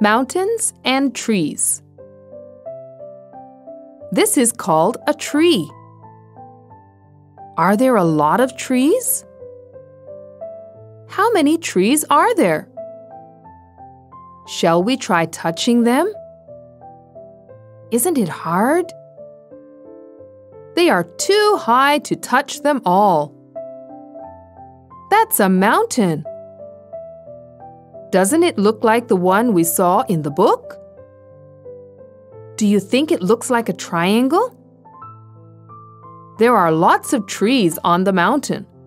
mountains, and trees. This is called a tree. Are there a lot of trees? How many trees are there? Shall we try touching them? Isn't it hard? They are too high to touch them all. That's a mountain. Doesn't it look like the one we saw in the book? Do you think it looks like a triangle? There are lots of trees on the mountain.